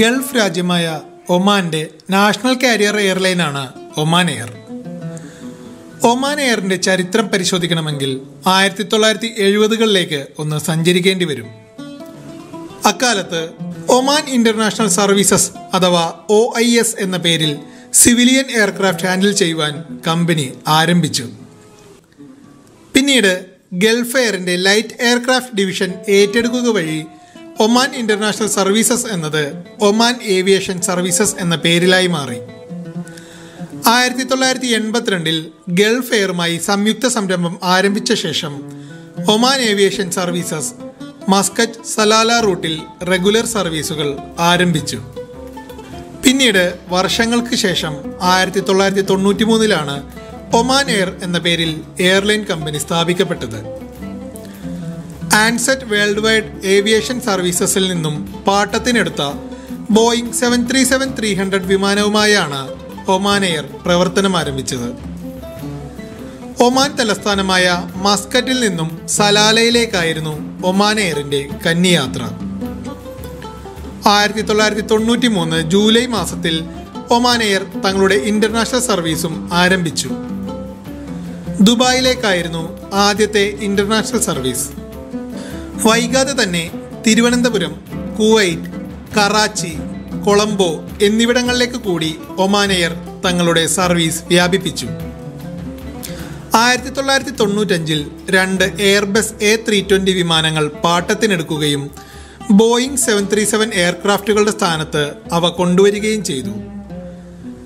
Gulf രാജ്യമായ ഒമാൻ്റെ national carrier എയർലൈനാണ് ഒമാൻ എയർ. ഒമാൻ എയറിൻ്റെ ചരിത്രം പരിശോധിക്കണമെങ്കിൽ 1970കളിലേക്ക് ഒന്ന് സഞ്ചരിക്കേണ്ടി വരും. അക്കാലത്ത് ഒമാൻ ഇന്റർനാഷണൽ സർവീസസ് അഥവാ OIS എന്ന പേരിൽ സിവിലിയൻ എയർക്രാഫ്റ്റ് ഹാൻഡിൽ ചെയ്യുവാൻ കമ്പനി ആരംഭിച്ചു. പിന്നീട് ഗൾഫ് എയറിൻ്റെ ലൈറ്റ് എയർക്രാഫ്റ്റ് ഡിവിഷൻ ഏറ്റെടുക്കുക വഴി ഒമാൻ ഇന്റർനാഷണൽ സർവീസസ് എന്നത് ഒമാൻ ഏവിയേഷൻ സർവീസസ് എന്ന പേരിലായി മാറി. 1982-ൽ ഗൾഫ് എയറുമായി സംയുക്ത സംരംഭം ആരംഭിച്ച ശേഷം Oman aviation services Muscat Salalah റൂട്ടിൽ റെഗുലർ സർവീസുകൾ ആരംഭിച്ചു. പിന്നീട് വർഷങ്ങൾക്ക് ശേഷം 1993-ലാണ് ഒമാൻ എയർ എന്ന പേരിൽ എയർലൈൻ കമ്പനി സ്ഥാപിക്കപ്പെട്ടത്. ആൻസെറ്റ് വേൾഡ് വൈഡ് ഏവിയേഷൻ സർവീസസിൽ നിന്നും പാട്ടത്തിനെടുത്ത ബോയിങ് 737-300 വിമാനവുമായാണ് ഒമാൻ എയർ പ്രവർത്തനം ആരംഭിച്ചത്. ഒമാൻ തലസ്ഥാനമായ മസ്കറ്റിൽ നിന്നും സലാലയിലേക്കായിരുന്നു ഒമാൻ എയറിൻ്റെ കന്നിയാത്ര. 1993 ജൂലൈ മാസത്തിൽ ഒമാൻ എയർ തങ്ങളുടെ ഇന്റർനാഷണൽ സർവീസും ആരംഭിച്ചു. ദുബായിലേക്കായിരുന്നു ആദ്യത്തെ ഇന്റർനാഷണൽ സർവീസ്. വൈകാതെ തന്നെ തിരുവനന്തപുരം, കുവൈറ്റ്, കറാച്ചി, കൊളംബോ എന്നിവിടങ്ങളിലേക്ക് കൂടി ഒമാൻ എയർ തങ്ങളുടെ സർവീസ് വ്യാപിപ്പിച്ചു. 1995-ൽ 2 എയർബസ് A320 വിമാനങ്ങൾ പാട്ടത്തിനെടുക്കുകയും ബോയിങ് 737 എയർക്രാഫ്റ്റുകളുടെ സ്ഥാനത്ത് അവ കൊണ്ടുവരികയും ചെയ്തു.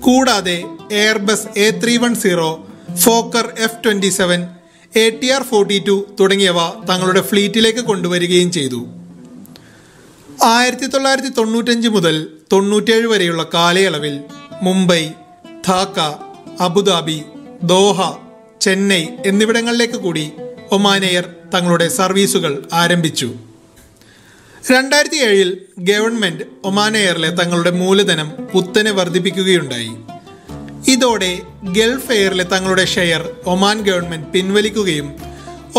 കൂടാതെ എയർബസ് A310, ഫോക്കർ F27, ATR 42 തുടങ്ങിയവ തങ്ങളുടെ ഫ്ലീറ്റിലേക്ക് കൊണ്ടുവരികയും ചെയ്തു. 1995 മുതൽ 1997 വരെയുള്ള കാലയളവിൽ മുംബൈ, ധാക്ക, അബുദാബി, ദോഹ, ചെന്നൈ എന്നിവിടങ്ങളിലേക്ക് കൂടി ഒമാൻ എയർ തങ്ങളുടെ സർവീസുകൾ ആരംഭിച്ചു. 2007-ൽ ഗവൺമെന്റ് ഒമാൻ എയറിലെ തങ്ങളുടെ മൂലധനം കുത്തനെ വർദ്ധിപ്പിക്കുകയുണ്ടായി. ഇതോടെ ഗൾഫ് എയറിലെ തങ്ങളുടെ ഷെയർ ഒമാൻ ഗവൺമെന്റ് പിൻവലിക്കുകയും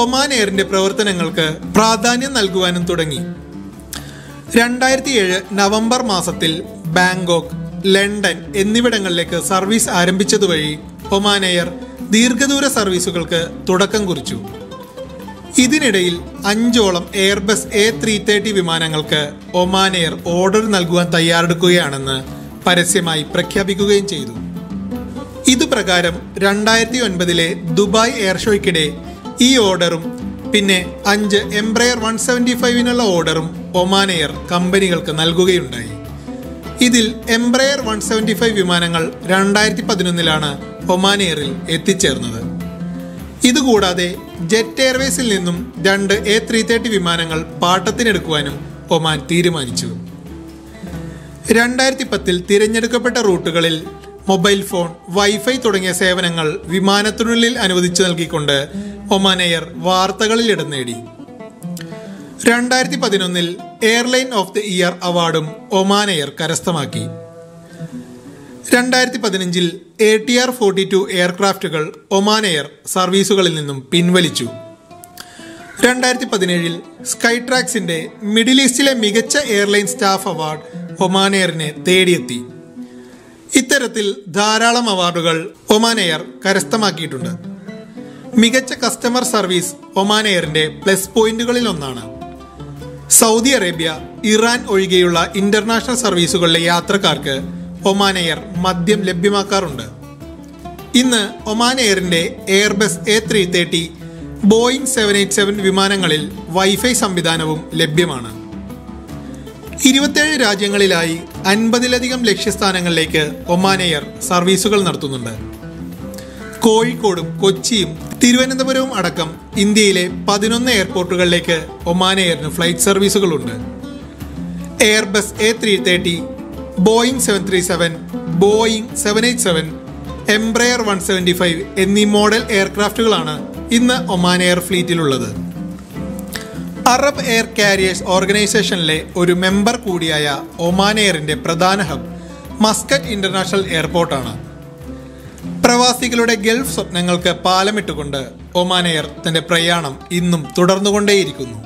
ഒമാൻ എയറിന്റെ പ്രവർത്തനങ്ങൾക്ക് പ്രാധാന്യം നൽകുവാനും തുടങ്ങി. 2007 നവംബർ മാസത്തിൽ ബാങ്കോക്ക്, ലണ്ടൻ എന്നിവിടങ്ങളിലേക്ക് സർവീസ് ആരംഭിച്ചതുവഴി ഒമാൻ എയർ ദീർഘദൂര സർവീസുകൾക്ക് തുടക്കം കുറിച്ചു. ഇതിനിടയിൽ 5 എയർബസ് A330 വിമാനങ്ങൾക്ക് ഒമാൻ എയർ ഓർഡർ നൽകുവാൻ തയ്യാറെടുക്കുകയാണെന്ന് പരസ്യമായി പ്രഖ്യാപിക്കുകയും ചെയ്തു. ഇതുപ്രകാരം 2009-ലെ ദുബായ് എയർഷോയ്ക്കിടെ ഈ ഓർഡറും പിന്നെ 5 എംബ്രയർ 175-നുള്ള ഓർഡറും ഒമാൻ എയർ കമ്പനികൾക്ക് നൽകുകയുണ്ടായി. ഇതിൽ എംബ്രയർ 175 വിമാനങ്ങൾ 2011-ലാണ് ഒമാൻ എയറിൽ എത്തിച്ചേർന്നത്. ഇതുകൂടാതെ ജെറ്റ് എയർവേസിൽ നിന്നും 2 A330 വിമാനങ്ങൾ പാട്ടത്തിനെടുക്കുവാനും ഒമാൻ തീരുമാനിച്ചു. 2010-ൽ തിരഞ്ഞെടുക്കപ്പെട്ട റൂട്ടുകളിൽ മൊബൈൽ ഫോൺ, വൈഫൈ തുടങ്ങിയ സേവനങ്ങൾ വിമാനത്തിനുള്ളിൽ അനുവദിച്ചു നൽകിക്കൊണ്ട് ഒമാൻ എയർ വാർത്തകളിൽ ഇടം നേടി. 2011-ൽ എയർലൈൻ ഓഫ് ദി ഇയർ അവാർഡും ഒമാൻ എയർ കരസ്ഥമാക്കി. 2015-ൽ ATR 42 എയർക്രാഫ്റ്റുകൾ ഒമാൻ എയർ സർവീസുകളിൽ നിന്നും പിൻവലിച്ചു. 2017-ൽ സ്കൈട്രാക്സിന്റെ മിഡിൽ ഈസ്റ്റിലെ മികച്ച എയർലൈൻ സ്റ്റാഫ് അവാർഡ് ഒമാൻ എയറിനെ തേടിയെത്തി. ഇത്തരത്തിൽ ധാരാളം അവാർഡുകൾ ഒമാൻ എയർ കരസ്ഥമാക്കിയിട്ടുണ്ട്. മികച്ച കസ്റ്റമർ സർവീസ് ഒമാൻ എയറിന്റെ പ്ലസ് പോയിന്റുകളിൽ ഒന്നാണ്. സൗദി അറേബ്യ, ഇറാൻ ഒഴികെയുള്ള ഇന്റർനാഷണൽ സർവീസുകളിലെ യാത്രക്കാർക്ക് ഒമാൻ എയർ മദ്യം ലഭ്യമാക്കാറുണ്ട്. ഇന്ന് ഒമാൻ എയറിന്റെ എയർബസ് A330, ബോയിങ് 787 വിമാനങ്ങളിൽ വൈഫൈ സംവിധാനവും ലഭ്യമാണ്. 27 രാജ്യങ്ങളിലായി 50ലധികം ലക്ഷ്യസ്ഥാനങ്ങളിലേക്ക് ഒമാൻ എയർ സർവീസുകൾ നടത്തുന്നുണ്ട്. കോഴിക്കോടും കൊച്ചിയും തിരുവനന്തപുരവും അടക്കം ഇന്ത്യയിലെ 11 എയർപോർട്ടുകളിലേക്ക് ഒമാൻ എയറിന് ഫ്ലൈറ്റ് സർവീസുകളുണ്ട്. Airbus A330, Boeing 737, Boeing 787, Embraer 175 എന്നീ മോഡൽ എയർക്രാഫ്റ്റുകളാണ് ഇന്ന് ഒമാൻ എയർ ഫ്ലീറ്റിലുള്ളത്. അറബ് എയർ കാരിയേഴ്സ് ഓർഗനൈസേഷനിലെ ഒരു മെമ്പർ കൂടിയായ ഒമാൻ എയറിൻ്റെ പ്രധാന ഹബ് മസ്കറ്റ് ഇന്റർനാഷണൽ എയർപോർട്ടാണ്. പ്രവാസികളുടെ ഗൾഫ് സ്വപ്നങ്ങൾക്ക് പാലമിട്ടുകൊണ്ട് ഒമാൻ എയർ തൻ്റെ പ്രയാണം ഇന്നും തുടർന്നുകൊണ്ടേയിരിക്കുന്നു.